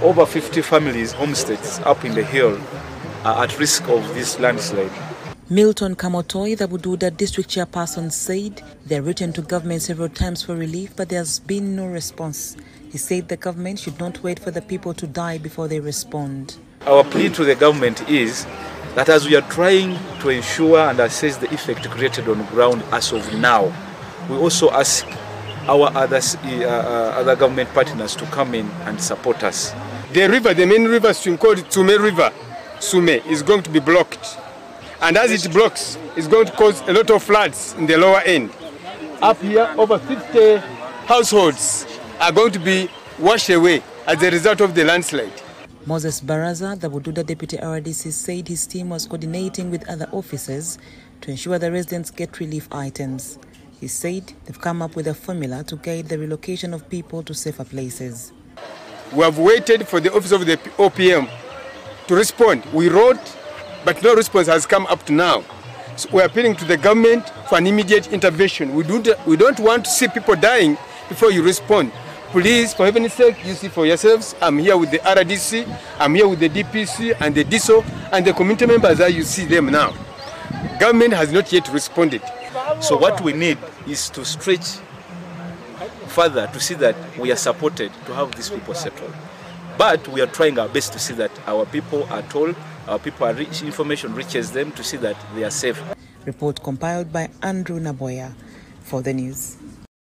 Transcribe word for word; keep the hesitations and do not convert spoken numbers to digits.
Over fifty families, homesteads up in the hill, are at risk of this landslide. Milton Kamotoi, the Bududa district chairperson, said they have written to government several times for relief, but there has been no response. He said the government should not wait for the people to die before they respond. Our plea to the government is that as we are trying to ensure and assess the effect created on ground as of now, we also ask our others, uh, other government partners to come in and support us. The river, the main river stream called Sume River, Sume, is going to be blocked. And as it blocks, it's going to cause a lot of floods in the lower end. Up here, over fifty households are going to be washed away as a result of the landslide. Moses Baraza, the Bududa deputy R D C, said his team was coordinating with other officers to ensure the residents get relief items. He said they've come up with a formula to guide the relocation of people to safer places. We have waited for the office of the O P M to respond. We wrote, but no response has come up to now. So we're appealing to the government for an immediate intervention. We, do, we don't want to see people dying before you respond. Please, for heaven's sake, you see for yourselves. I'm here with the R D C, I'm here with the D P C and the D I S O, and the community members, as you see them now. Government has not yet responded. So what we need is to stretch further to see that we are supported to have these people settled. But we are trying our best to see that our people are told, our people are rich, information reaches them to see that they are safe. Report compiled by Andrew Naboya for the news.